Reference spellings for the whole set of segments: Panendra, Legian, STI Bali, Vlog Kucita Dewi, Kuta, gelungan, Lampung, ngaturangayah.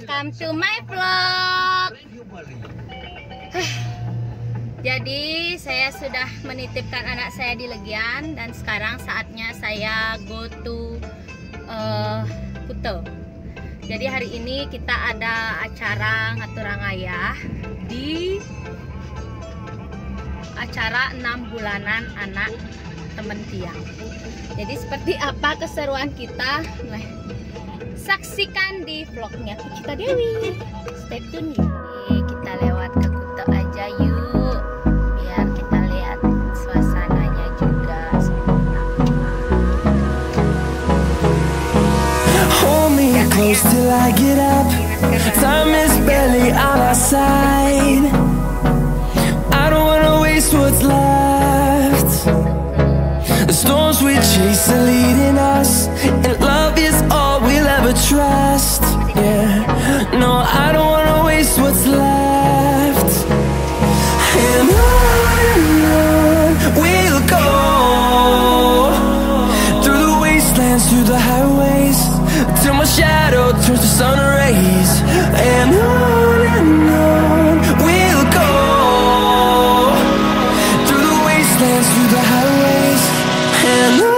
welcome to my vlog. Jadi saya sudah menitipkan anak saya di Legian dan sekarang saatnya saya go to Kuta. Jadi hari ini kita ada acara ngaturangayah di acara 6 bulanan anak temen tiang. Jadi seperti apa keseruan kita, saksikan di vlognya Kucita Dewi. Stay tune ya. Kita lewat ke Kuta aja yuk, biar kita lihat suasananya juga. Close till I get up. Time is barely on our side. I don't wanna waste what's left. The storms we chase are leading us, and love is all we'll ever trust. Yeah, no, I don't wanna waste what's left. And on we'll go through the wastelands, through the highways, till my shadow turns to sun rays. And on we'll go, through the wastelands, through the highways. And on we'll go.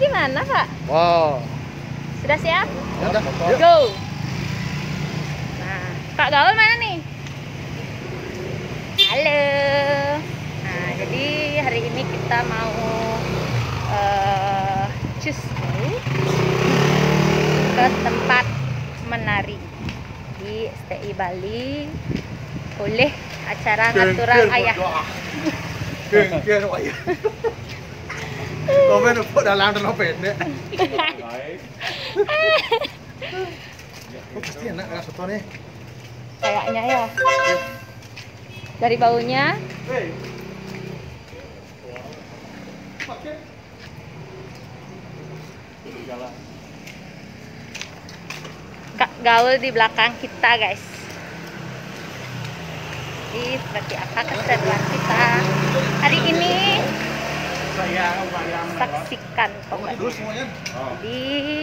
Gimana Pak? Wow. Sudah siap? Sudah. Go. Nah, Pak Gaul mana nih? Halo. Nah, jadi hari ini kita mau Tuesday ke tempat menari di STI Bali oleh acara ngaturangayah. Komen udah dalam terlopet deh. Pasti enak kan sotonya. Kayaknya ya. Dari baunya. Kak Gaul di belakang kita guys. Ini seperti apa keseruan kita hari ini. Saksikan pokoknya. Jadi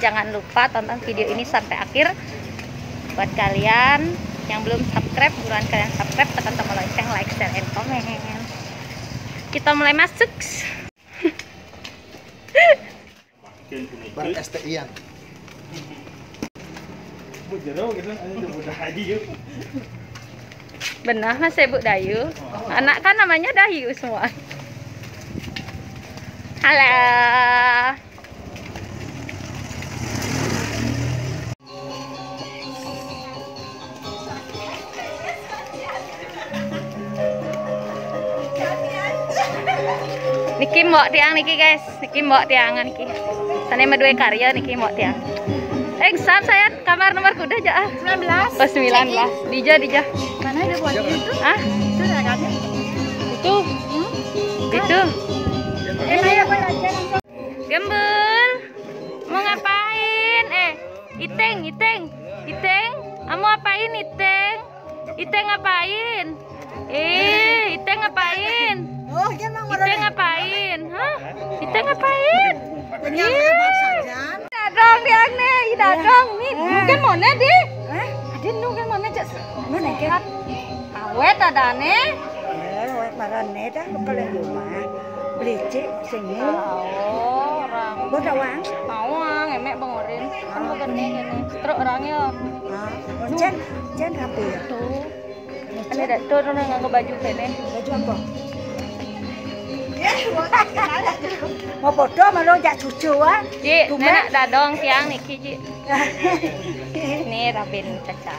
jangan lupa tonton video ini sampai akhir. Buat kalian yang belum subscribe, buruan kalian subscribe, tekan tombol lonceng, like, share, and comment. Kita mulai masuk. Ber-STI-an. Benar Mas Bu Dayu. Anak kan namanya Dayu semua. Halo. Niki mbok tiang niki guys, niki mbok tiangan niki. Sane medue karya niki mbok tiang. Sam saya nomor kuda aja ah. 19. Oh, 19. Dija. Mana ada buat itu? Ah, itu ragamnya. Itu. Itu. Ayo Gembul. Mau ngapain? Iteng. Kamu ngapain Iteng? Iteng ngapain? Iteng ngapain? Iteng ngapain? Hah? Iteng ngapain? Dadong yang nih, dadong nih. Mungkin mana di? Adin mungkin mana cek? Mana kat? Awet ada nih. Awet marane dah kalian rumah. Belicik sini. Oh, orang. Bawa uang? Bawa uang, emek bangunin. Kamu gini. Terus orangnya. Jen rapi ya. Ada dah tu orang nganggo baju kene. Baju apa? Mau foto malu jak cucu ah. Cik, nenek dadong siang niki cik. Ini Rabin Caca.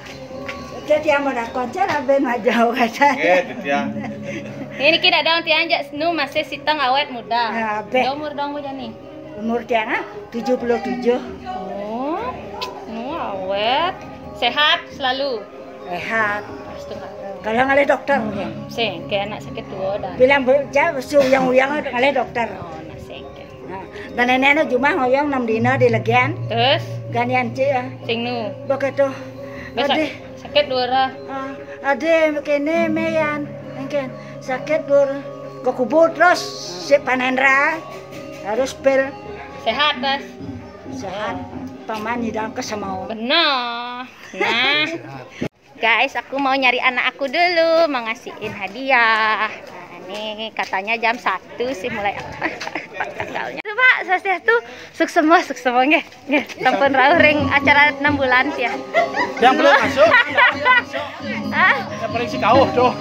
Jadi yang mau nak konser Rabin majau kaca. Ini niki dadong tiang jak snu masih siteng awet muda. Umur dong macam ni. Umur tiang ah 77. Oh, awet, sehat selalu. Sehat. Kalau ngalih dokter mungkin. Sengke anak sakit tua dah. Bilang berjauh yang ngalih dokter. Oh, nak sengke. Dan nenek cuma ngoyong 6 dina di Legian. Terus? Ganyan cia. Singnu. Begitu. Ade sakit dua. Ade begini meyan, mungkin sakit dua. Kekubur terus si Panendra harus pil. Sehat terus. Sehat. Paman di dalam kesemau. Benar. Nah. Guys, aku mau nyari anak aku dulu, mau ngasihin hadiah. Nah, nih katanya jam 1 sih mulai. Tanggalnya. Tuh, Pak, sosial tuh sukses semua nggih. Nggih, tampun rauh ring acara 6 bulan sih ya. Yang belum masuk. Hah? Yang paling sikauh tuh.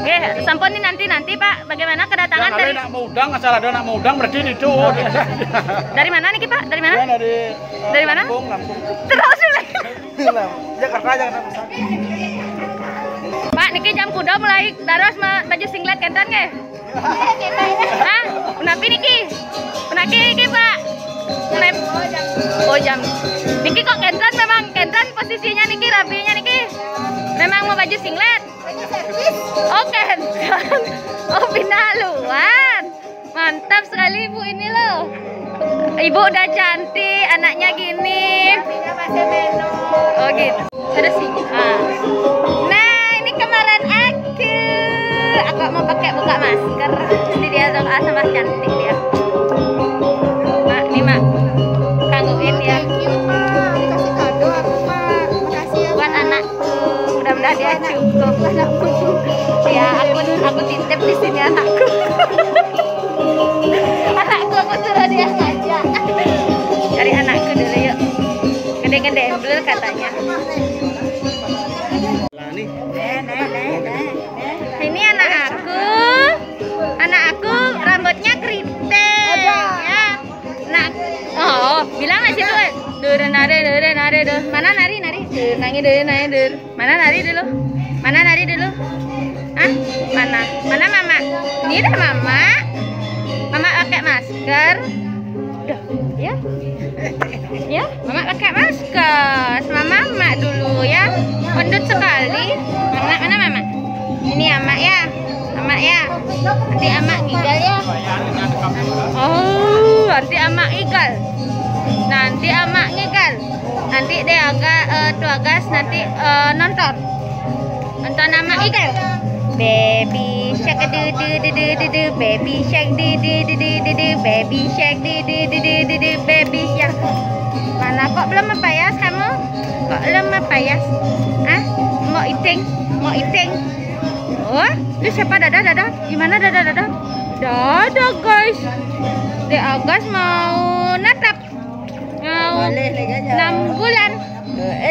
Nggih, sampun nih nanti Pak, bagaimana kedatangan dari anak mudang, acara anak mudang berdiri itu. Dari mana nih, Pak? Dari mana? Dari mana? Lampung. Terus Jakarta besar. Pak, niki jam kuda mulai daros baju singlet kentan nggih? Hah? Menapi niki? Menapi niki, Pak? Oh, jam. Niki kok kentan memang kentan posisinya niki, rapinya niki. Memang mau baju singlet? Baju servis. Oke. Oh, pinaluan. Mantap sekali Ibu ini loh. Ibu udah cantik, anaknya gini. Oh gitu. Ada sih. Nah, ini kemarin aku mau pakai buka masker. Jadi dia dong sama cantik dia. Mak, ini Mak. Tangguin ya. Kasih kado aku Mak. Makasih ya buat anakku. Mudah-mudahan dia cukup. Ya, aku titip di sini anakku. Anakku suruh dia ngajak. Cari anakku dulu yuk. Gede-gede emblur katanya. Ini anak aku rambutnya keriting. Ya. Nak, oh bilang aja tuh. Dur nari. Mana nari? Dur. Mana nari dulu? Ah, mana mama? Ini dah mama. Mama pakai masker. Ya. Ya, mama pakai masker. Sama mama dulu ya. Pendut sekali. Mana mama? Ini amak ya. Nanti amak gigal ya. Oh, nanti amak gigal. Nanti dia agak tugas nanti nonton amak gigal. Baby shark do baby shark do baby shark do baby shark. Mana kok belum mepayas kamu? Kok belum mepayas? Ah, mau iting. Oh, ini siapa dadah? Gimana dadah? Dadah guys. Dek Agas mau natap. Mau 6 bulan.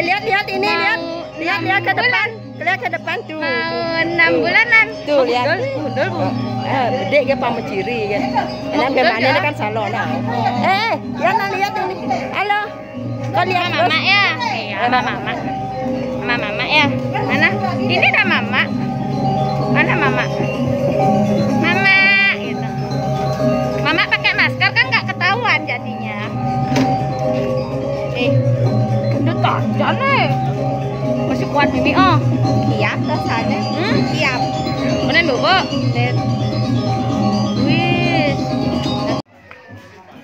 Lihat ke depan. Lihat ke depan tuh. Mau 6 bulanan. Tuh lihat. Mudul. Gede dia pam ciri kan. Enak memangnya kan salon. Yana lihat ini. Halo. Kau lihat mama ya. Iya, mama. Mama ya. Mana? Ini dah mama. Mana mama? Mama gitu. Mama pakai masker kan enggak ketahuan jadinya. Gendut tajam. siap rasanya. Siap. Bener Bu. Wis.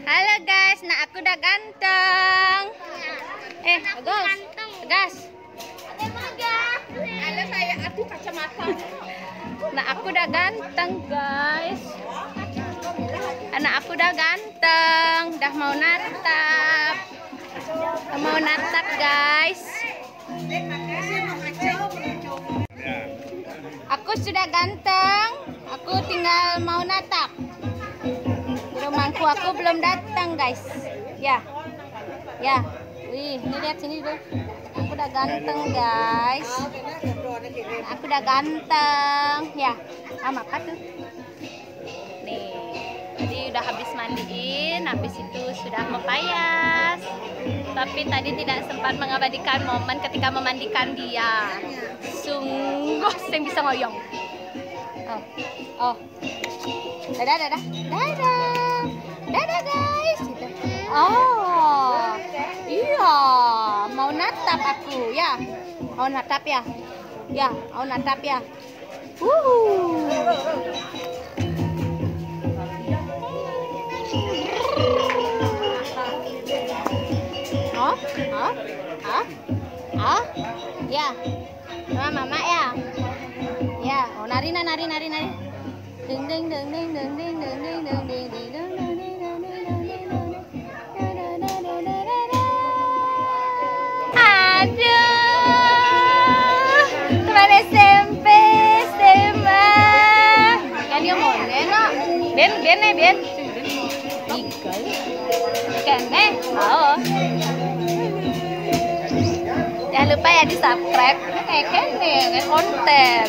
Halo guys, nah aku udah ganteng. Gas. Halo saya aku kacamata. Nah aku udah ganteng guys. Anak aku udah ganteng, udah mau natap. Mau natap guys. Aku sudah ganteng, aku tinggal mau natap. Rumahku aku belum datang guys. Ya. Wih, ini lihat sini dulu. Aku udah ganteng guys. Aku udah ganteng. Ya, apa tuh? Nih. Jadi udah habis mandiin, habis itu sudah mempayas. Tapi tadi tidak sempat mengabadikan momen ketika memandikan dia. Sungguh yang bisa ngoyong. Dadah guys. Oh, iya, mau natap aku ya. Mau natap ya. Ya. Mama ya. Ya, oh nari. Ding ding. Aduh. Teman SMP, SMA. Kan dia mau enak. Ben. Jangan lupa ya di subscribe kayak konten.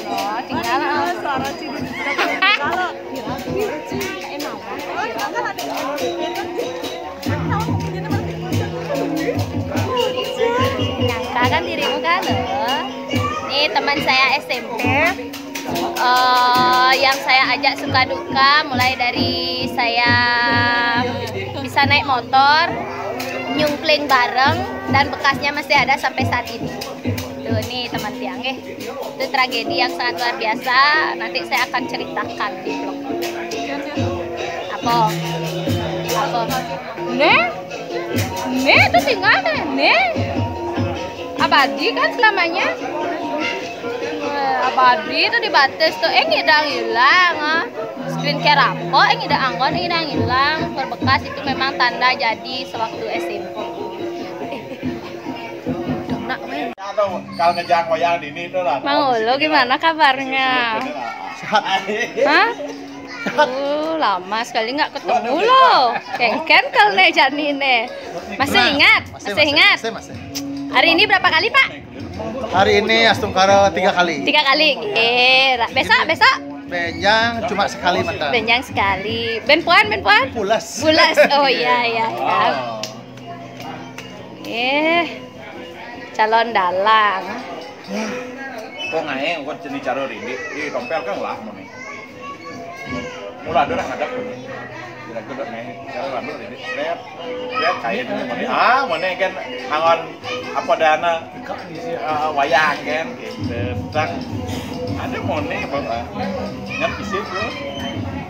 Tinggal suara ciri. Nyangka kan dirimu kan? Nih teman saya SMP. Yang saya ajak suka duka mulai dari saya bisa naik motor, nyungkling bareng, dan bekasnya masih ada sampai saat ini. Tuh nih teman tiang, itu tragedi yang sangat luar biasa. Nanti saya akan ceritakan di vlog. Apa? Nih itu tinggal nih. Abadi kan selamanya. Abadi itu dibatas tuh, ngidang hilang. Skincare apa, ngidang hilang. Berbekas itu memang tanda jadi sewaktu SMP. Kalau ngejang wayang ini itu lah. Mang Ulu gimana kabarnya? Hah? Lama sekali nggak ketemu lo. Kengken kalau nih Jani nih. Masih ingat? Hari ini berapa kali Pak? Hari ini astungkara 3 kali. 3 kali. Besok. Benjang cuma sekali mata. Benjang sekali. Ben puan. Pulas. Oh iya. Calon dalang. Kok naik buat jenis calon ini? Ih tompel kan lah mau nih. Mulai dorang ngadap. Tidak nih. Calon rambut ini. Lihat kayak gini. Mana kan angon apa dana wayang kan gitu. Dan ada mone bapak nyat pisir bro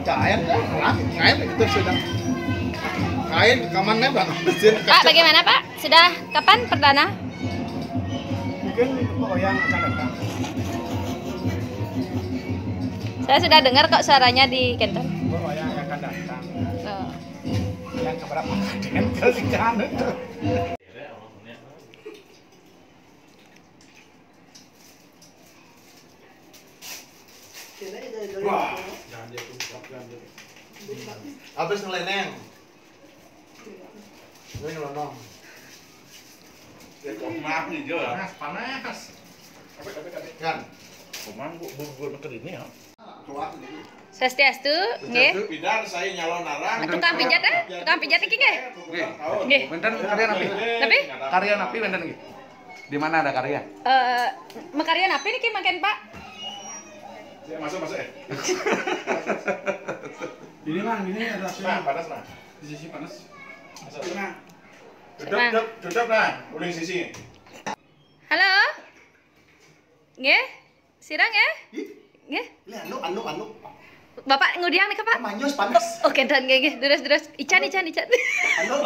cair lah ngain itu sudah ngain kamarnya bang Pak bagaimana Pak sudah kapan perdana mungkin wayang akan datang saya sudah dengar kok suaranya di kantor wayang akan datang yang keberapa dental di kanan tuh. Wah, jangan dia habis ngeleneng. Panas. Kan. Ini ya. Swastiastu, nggih. Saya nyalon arang. Tukang pijat ah? Tukang pijat iki nggih. Nggih. Benten karya napi. Tapi karya napi benten nggih. Di mana ada karya? Mekarya napi niki makan Pak. Ya, masuk ya. Ini mang, ini ada nah, panas nah. Di sisi panas. Masuk. Duduk nah, uling sisi. Halo. Nggih. Sirang ya? Nggih. Lha anu. Bapak ngudiang nih, Pak. Manyos panas. Oke, dan nggih, deres-deres. Ican. Anu.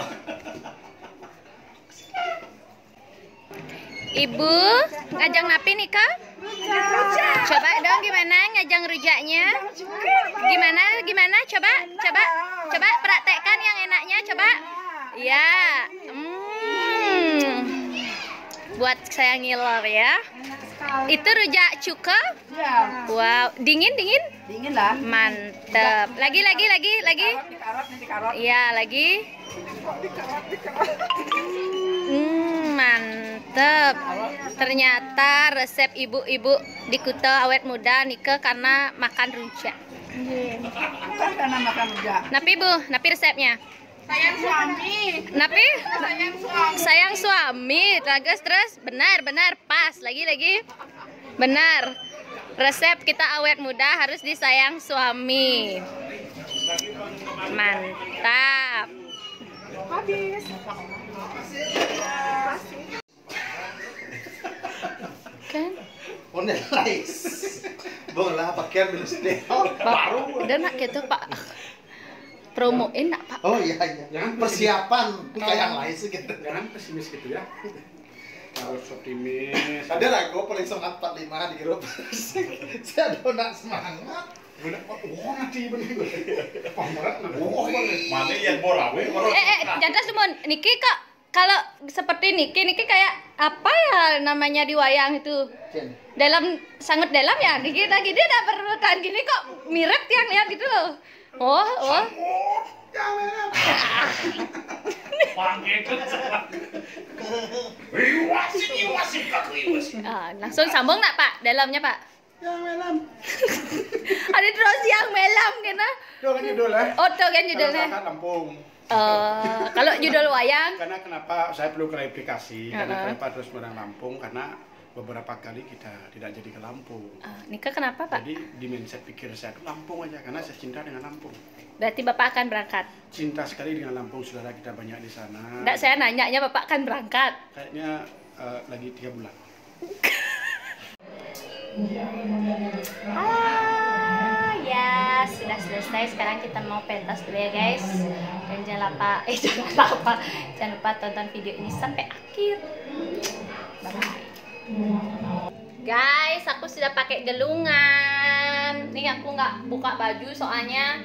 Ibu, ngajang napi nih, Kak? Rujak. Coba dong gimana ngajang rujaknya? Gimana? Coba praktekkan yang enaknya, coba. Iya. Buat saya ngiler ya. Itu rujak cuka? Ya. Wow, dingin? Dingin lah. Mantap. Lagi. Dikarot. Iya, lagi. Mantap. Ternyata resep ibu-ibu di Kuta awet muda nikah karena makan rujak. Bukan karena makan rujak. Napi Bu, napi resepnya? Sayang suami. Napi? Sayang suami. Terus benar pas. Lagi. Benar. Resep kita awet muda harus disayang suami. Mantap. Habis. Kan? Online live. Bola pakai bilisnya. Baru. Dan nak gitu, Pak. Promoin nak, Pak. Oh iya. Jangan persiapan kayak yang lain segitu. Jangan pesimis gitu ya. Harus optimis. Ada lah gue paling semangat 45 di grup. Saya ada nak semangat. Gue nak nanti bener gue. Pameran mati yang borawe. Jangan cuma Niki Kak. Kalau seperti Niki kayak apa ya namanya di wayang itu? Dalam sangat dalam ya. Niki lagi dia dah berperan gini kok mirip yang lihat gitu loh. Oh. Langsung sambung nak Pak dalamnya Pak. Yang melam. Ada terus yang melam kena. Doakan judul lah. Oh doakan judulnya. Lampung. Kalau judul wayang karena kenapa saya perlu klarifikasi karena kenapa terus menang Lampung karena beberapa kali kita tidak jadi ke Lampung. Nika kenapa Pak? Jadi di mindset pikir saya itu Lampung aja karena saya cinta dengan Lampung. Berarti Bapak akan berangkat? Cinta sekali dengan Lampung, saudara kita banyak di sana. Nggak, saya nanyanya Bapak akan berangkat? Kayaknya lagi 3 bulan. Sudah selesai, sekarang kita mau pentas dulu ya guys. Dan jangan lupa tonton video ini sampai akhir. Bye. Guys, aku sudah pakai gelungan. Nih aku nggak buka baju soalnya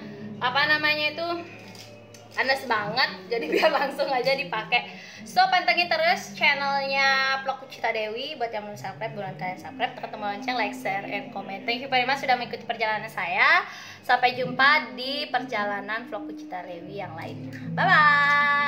panas banget, jadi biar langsung aja dipakai. So pantengin terus channelnya Vlog Kucita Dewi. Buat yang belum subscribe, buruan kalian subscribe, tekan tombol lonceng, like, share, and comment. Thank you very much sudah mengikuti perjalanan saya. Sampai jumpa di perjalanan Vlog Kucita Dewi yang lain. Bye bye.